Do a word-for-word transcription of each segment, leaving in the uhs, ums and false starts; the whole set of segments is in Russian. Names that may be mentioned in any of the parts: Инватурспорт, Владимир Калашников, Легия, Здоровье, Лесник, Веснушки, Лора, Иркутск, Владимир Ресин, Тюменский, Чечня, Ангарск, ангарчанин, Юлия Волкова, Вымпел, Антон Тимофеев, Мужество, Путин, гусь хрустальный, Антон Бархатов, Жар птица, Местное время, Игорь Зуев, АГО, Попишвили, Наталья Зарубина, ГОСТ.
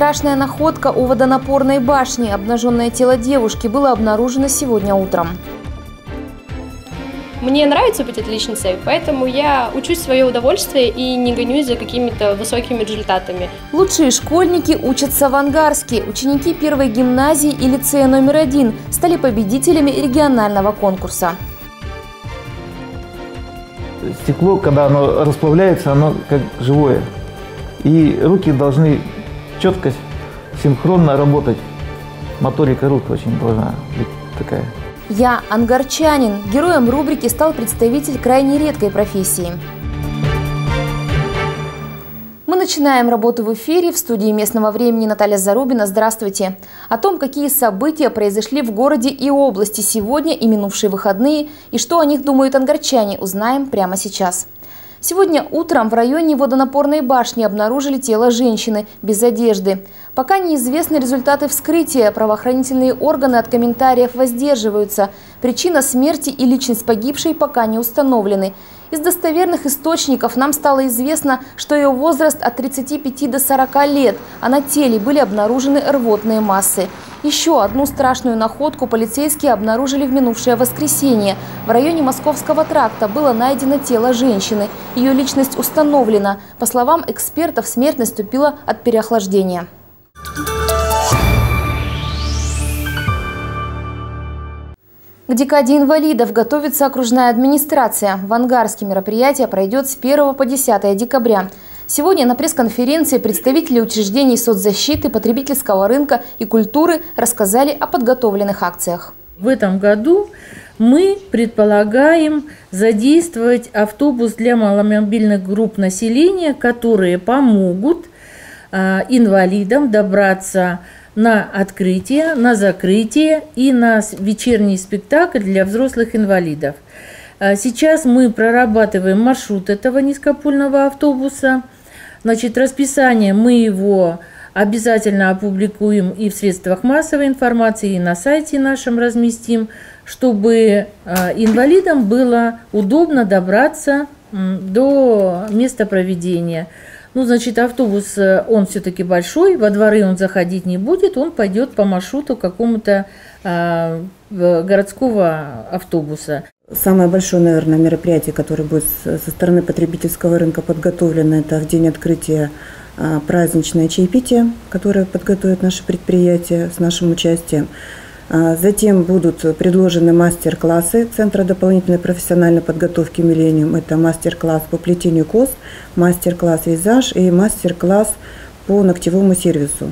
страшная находка у водонапорной башни. Обнаженное тело девушки было обнаружено сегодня утром. Мне нравится быть отличницей, поэтому я учусь в свое удовольствие и не гонюсь за какими-то высокими результатами. Лучшие школьники учатся в Ангарске. Ученики первой гимназии и лицея номер один стали победителями регионального конкурса. Стекло, когда оно расплавляется, оно как живое. И руки должны четко, синхронно работать. Моторика рук очень должна быть такая. «Я ангарчанин». Героем рубрики стал представитель крайне редкой профессии. Мы начинаем работу в эфире. В студии местного времени Наталья Зарубина. Здравствуйте. О том, какие события произошли в городе и области сегодня и минувшие выходные, и что о них думают ангарчане, узнаем прямо сейчас. Сегодня утром в районе водонапорной башни обнаружили тело женщины без одежды. Пока неизвестны результаты вскрытия, правоохранительные органы от комментариев воздерживаются. Причина смерти и личность погибшей пока не установлены. Из достоверных источников нам стало известно, что ее возраст от тридцати пяти до сорока лет, а на теле были обнаружены рвотные массы. Еще одну страшную находку полицейские обнаружили в минувшее воскресенье. В районе Московского тракта было найдено тело женщины. Ее личность установлена. По словам экспертов, смерть наступила от переохлаждения. К декаде инвалидов готовится окружная администрация. В Ангарске мероприятие пройдет с первого по десятое декабря. Сегодня на пресс-конференции представители учреждений соцзащиты, потребительского рынка и культуры рассказали о подготовленных акциях. В этом году мы предполагаем задействовать автобус для маломобильных групп населения, которые помогут инвалидам добраться на открытие, на закрытие и на вечерний спектакль для взрослых инвалидов. Сейчас мы прорабатываем маршрут этого низкопольного автобуса. Значит, расписание мы его обязательно опубликуем и в средствах массовой информации, и на сайте нашем разместим, чтобы инвалидам было удобно добраться до места проведения. Ну, значит, автобус, он все-таки большой, во дворы он заходить не будет, он пойдет по маршруту какому-то э, городского автобуса. Самое большое, наверное, мероприятие, которое будет со стороны потребительского рынка подготовлено, это в день открытия э, праздничное чаепитие, которое подготовит наше предприятие с нашим участием. Э, затем будут предложены мастер-классы Центра дополнительной профессиональной подготовки «Миллениум». Это мастер-класс по плетению кос, мастер-класс визаж и мастер-класс по ногтевому сервису.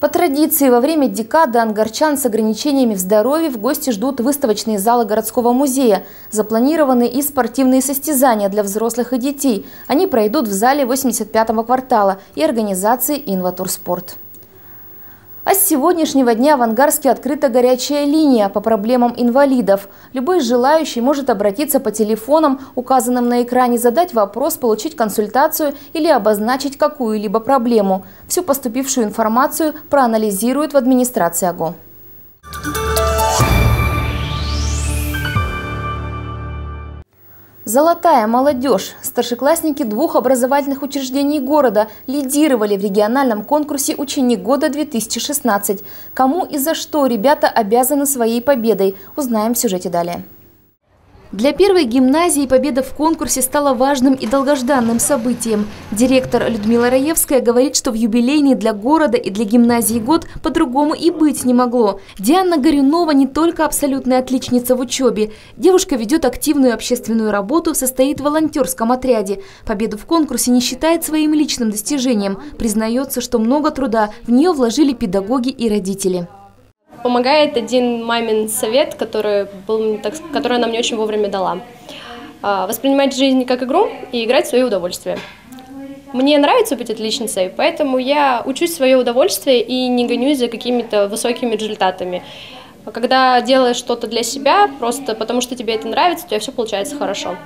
По традиции, во время декады ангарчан с ограничениями в здоровье в гости ждут выставочные залы городского музея. Запланированы и спортивные состязания для взрослых и детей. Они пройдут в зале восемьдесят пятого квартала и организации «Инватурспорт». А с сегодняшнего дня в Ангарске открыта горячая линия по проблемам инвалидов. Любой желающий может обратиться по телефонам, указанным на экране, задать вопрос, получить консультацию или обозначить какую-либо проблему. Всю поступившую информацию проанализируют в администрации АГО. Золотая молодежь. Старшеклассники двух образовательных учреждений города лидировали в региональном конкурсе «Ученик года две тысячи шестнадцать». Кому и за что ребята обязаны своей победой, узнаем в сюжете далее. Для первой гимназии победа в конкурсе стала важным и долгожданным событием. Директор Людмила Раевская говорит, что в юбилейный для города и для гимназии год по-другому и быть не могло. Диана Горюнова не только абсолютная отличница в учебе. Девушка ведет активную общественную работу, состоит в волонтерском отряде. Победу в конкурсе не считает своим личным достижением. Признается, что много труда в нее вложили педагоги и родители. Помогает один мамин совет, который, был, так, который она мне очень вовремя дала. Воспринимать жизнь как игру и играть в свое удовольствие. Мне нравится быть отличницей, поэтому я учусь в свое удовольствие и не гонюсь за какими-то высокими результатами. Когда делаешь что-то для себя, просто потому что тебе это нравится, у тебя все получается хорошо.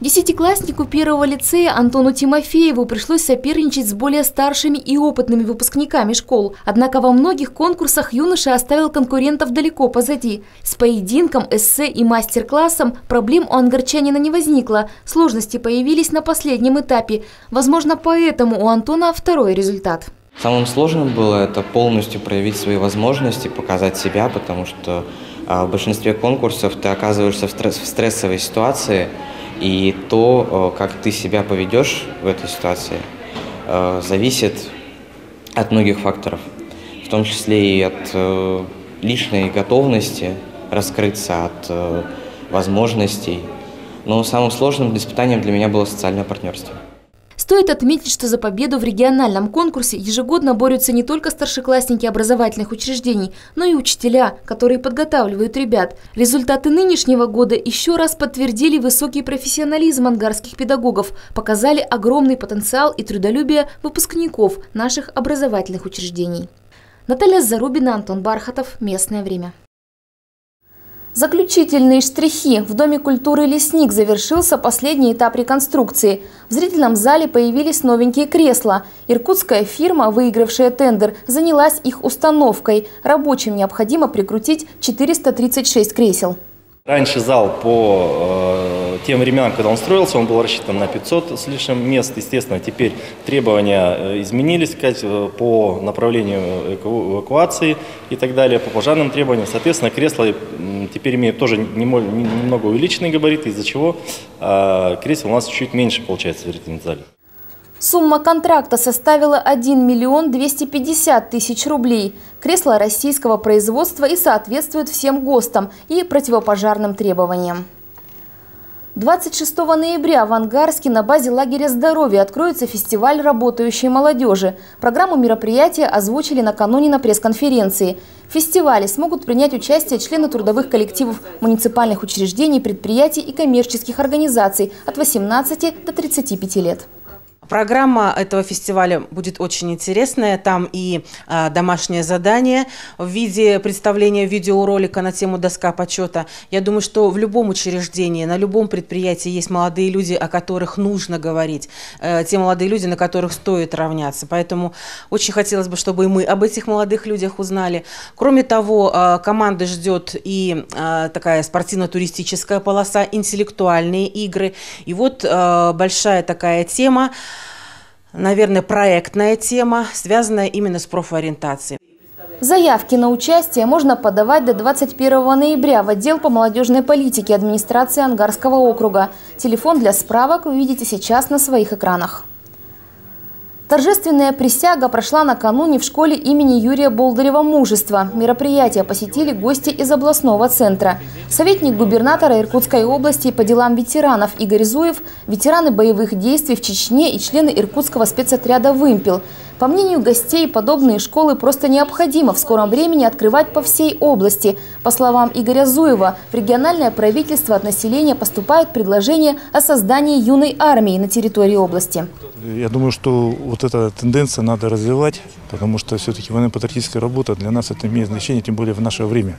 Десятикласснику первого лицея Антону Тимофееву пришлось соперничать с более старшими и опытными выпускниками школ. Однако во многих конкурсах юноша оставил конкурентов далеко позади. С поединком, эссе и мастер-классом проблем у ангарчанина не возникло. Сложности появились на последнем этапе. Возможно, поэтому у Антона второй результат. Самым сложным было это полностью проявить свои возможности, показать себя, потому что в большинстве конкурсов ты оказываешься в стрессовой ситуации, и то, как ты себя поведешь в этой ситуации, зависит от многих факторов, в том числе и от личной готовности раскрыться, от возможностей. Но самым сложным испытанием для меня было социальное партнерство. Стоит отметить, что за победу в региональном конкурсе ежегодно борются не только старшеклассники образовательных учреждений, но и учителя, которые подготавливают ребят. Результаты нынешнего года еще раз подтвердили высокий профессионализм ангарских педагогов, показали огромный потенциал и трудолюбие выпускников наших образовательных учреждений. Наталья Зарубина, Антон Бархатов. Местное время. Заключительные штрихи. В Доме культуры «Лесник» завершился последний этап реконструкции. В зрительном зале появились новенькие кресла. Иркутская фирма, выигравшая тендер, занялась их установкой. Рабочим необходимо прикрутить четыреста тридцать шесть кресел. Раньше зал по тем временам, когда он строился, он был рассчитан на пятьсот с лишним мест. Естественно, теперь требования изменились по направлению эвакуации и так далее, по пожарным требованиям. Соответственно, кресла теперь имеют тоже немного увеличенный габарит, из-за чего кресел у нас чуть меньше получается в зрительном зале. Сумма контракта составила один миллион двести пятьдесят тысяч рублей. Кресла российского производства и соответствуют всем ГОСТам и противопожарным требованиям. двадцать шестого ноября в Ангарске на базе лагеря «Здоровье» откроется фестиваль работающей молодежи. Программу мероприятия озвучили накануне на пресс-конференции. В фестивале смогут принять участие члены трудовых коллективов муниципальных учреждений, предприятий и коммерческих организаций от восемнадцати до тридцати пяти лет. Программа этого фестиваля будет очень интересная. Там и э, домашнее задание в виде представления видеоролика на тему «Доска почета». Я думаю, что в любом учреждении, на любом предприятии есть молодые люди, о которых нужно говорить. Э, те молодые люди, на которых стоит равняться. Поэтому очень хотелось бы, чтобы и мы об этих молодых людях узнали. Кроме того, э, команды ждет и э, такая спортивно-туристическая полоса, интеллектуальные игры. И вот э, большая такая тема. Наверное, проектная тема, связанная именно с профориентацией. Заявки на участие можно подавать до двадцать первого ноября в отдел по молодежной политике администрации Ангарского округа. Телефон для справок вы видите сейчас на своих экранах. Торжественная присяга прошла накануне в школе имени Юрия Болдырева «Мужество». Мероприятие посетили гости из областного центра. Советник губернатора Иркутской области по делам ветеранов Игорь Зуев, ветераны боевых действий в Чечне и члены иркутского спецотряда «Вымпел». По мнению гостей, подобные школы просто необходимо в скором времени открывать по всей области. По словам Игоря Зуева, в региональное правительство от населения поступает предложение о создании юной армии на территории области. Я думаю, что вот эта тенденция надо развивать, потому что все-таки военно-патриотическая работа для нас это имеет значение, тем более в наше время.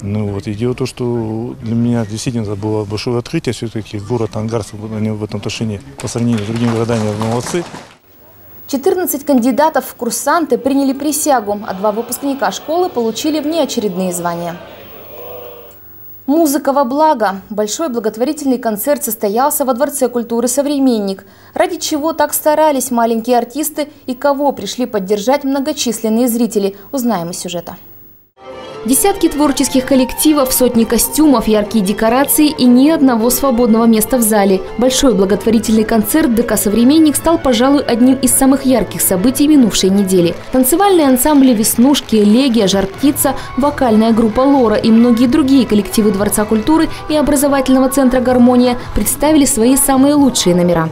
Ну вот, и дело в том, что для меня действительно было большое открытие, все-таки город Ангарск в этом отношении по сравнению с другими городами молодцы. четырнадцать кандидатов в курсанты приняли присягу, а два выпускника школы получили внеочередные звания. Музыка во благо. Большой благотворительный концерт состоялся во Дворце культуры «Современник». Ради чего так старались маленькие артисты и кого пришли поддержать многочисленные зрители, узнаем из сюжета. Десятки творческих коллективов, сотни костюмов, яркие декорации и ни одного свободного места в зале. Большой благотворительный концерт ДК «Современник» стал, пожалуй, одним из самых ярких событий минувшей недели. Танцевальные ансамбли «Веснушки», «Легия», «Жар птица», вокальная группа «Лора» и многие другие коллективы Дворца культуры и образовательного центра «Гармония» представили свои самые лучшие номера.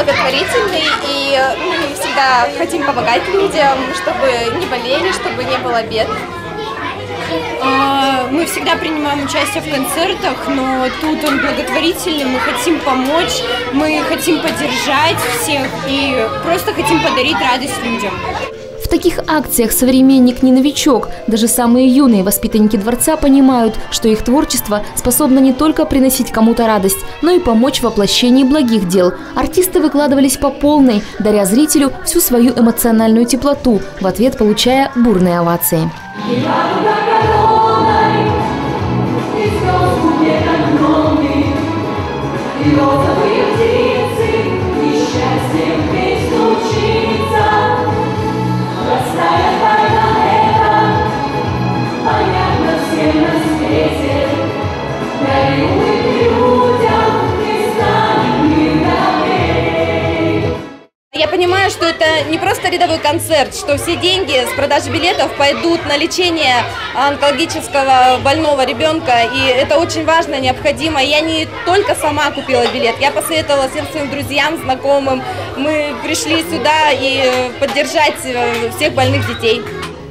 Благотворительный, и мы всегда хотим помогать людям, чтобы не болели, чтобы не было бед. Мы всегда принимаем участие в концертах, но тут он благотворительный, мы хотим помочь, мы хотим поддержать всех и просто хотим подарить радость людям. В таких акциях «Современник» не новичок. Даже самые юные воспитанники дворца понимают, что их творчество способно не только приносить кому-то радость, но и помочь в воплощении благих дел. Артисты выкладывались по полной, даря зрителю всю свою эмоциональную теплоту, в ответ получая бурные овации. Я понимаю, что это не просто рядовой концерт, что все деньги с продажи билетов пойдут на лечение онкологического больного ребенка. И это очень важно, необходимо. Я не только сама купила билет, я посоветовала всем своим друзьям, знакомым. Мы пришли сюда и поддержать всех больных детей.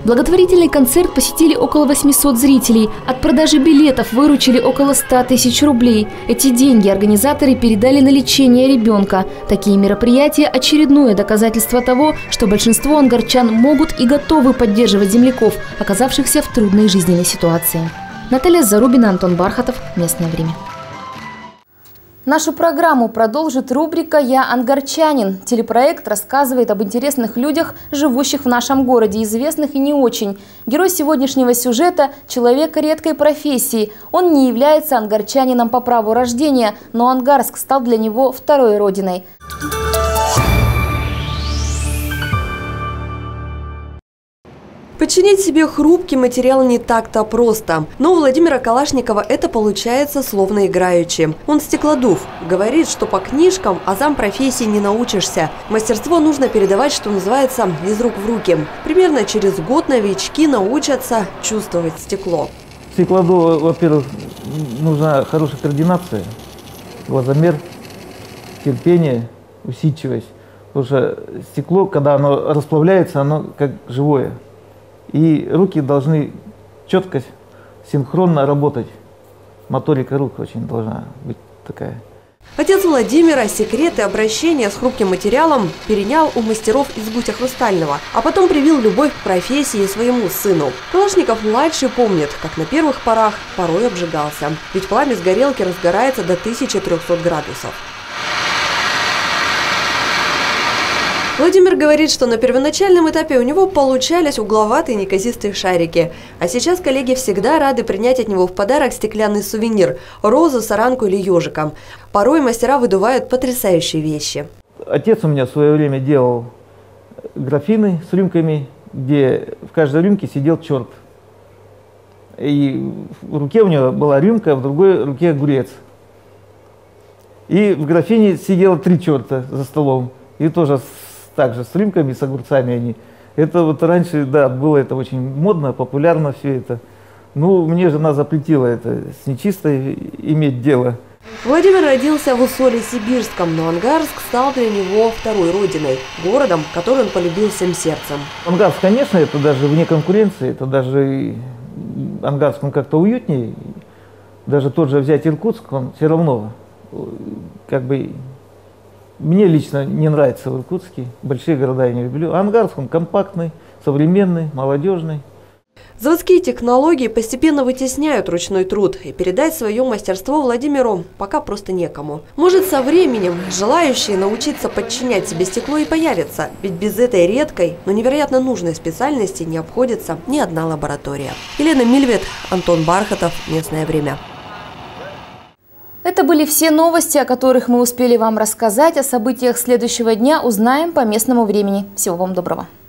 Благотворительный концерт посетили около восьмисот зрителей. От продажи билетов выручили около ста тысяч рублей. Эти деньги организаторы передали на лечение ребенка. Такие мероприятия – очередное доказательство того, что большинство ангарчан могут и готовы поддерживать земляков, оказавшихся в трудной жизненной ситуации. Наталья Зарубина, Антон Бархатов. Местное время. Нашу программу продолжит рубрика «Я ангарчанин». Телепроект рассказывает об интересных людях, живущих в нашем городе, известных и не очень. Герой сегодняшнего сюжета – человек редкой профессии. Он не является ангарчанином по праву рождения, но Ангарск стал для него второй родиной. Подчинить себе хрупкий материал не так-то просто. Но у Владимира Калашникова это получается словно играючи. Он стеклодув. Говорит, что по книжкам азам профессии не научишься. Мастерство нужно передавать, что называется, из рук в руки. Примерно через год новички научатся чувствовать стекло. Стеклодуву, во-первых, нужна хорошая координация, глазомер, терпение, усидчивость. Потому что стекло, когда оно расплавляется, оно как живое. И руки должны четко, синхронно работать. Моторика рук очень должна быть такая. Отец Владимира секреты обращения с хрупким материалом перенял у мастеров из «Гуся хрустального», а потом привил любовь к профессии своему сыну. Калашников-младший помнит, как на первых порах порой обжигался. Ведь пламя с горелки разгорается до тысячи трёхсот градусов. Владимир говорит, что на первоначальном этапе у него получались угловатые неказистые шарики. А сейчас коллеги всегда рады принять от него в подарок стеклянный сувенир – розу, саранку или ежика. Порой мастера выдувают потрясающие вещи. Отец у меня в свое время делал графины с рюмками, где в каждой рюмке сидел черт. И в руке у него была рюмка, а в другой руке огурец. И в графине сидело три черта за столом. И тоже с... также с рюмками, с огурцами они. Это вот раньше, да, было это очень модно, популярно все это. Ну, мне жена запретила это, с нечистой иметь дело. Владимир родился в Усолье Сибирском, но Ангарск стал для него второй родиной, городом, который он полюбил всем сердцем. Ангарск, конечно, это даже вне конкуренции, это даже Ангарск, он как-то уютнее. Даже тот же взять Иркутск, он все равно, как бы... Мне лично не нравится в Иркутске, большие города я не люблю. Ангарск, он компактный, современный, молодежный. Заводские технологии постепенно вытесняют ручной труд, и передать свое мастерство Владимиру пока просто некому. Может, со временем желающие научиться подчинять себе стекло и появятся, ведь без этой редкой, но невероятно нужной специальности не обходится ни одна лаборатория. Елена Мильвет, Антон Бархатов, «Местное время». Это были все новости, о которых мы успели вам рассказать. О событиях следующего дня узнаем по местному времени. Всего вам доброго.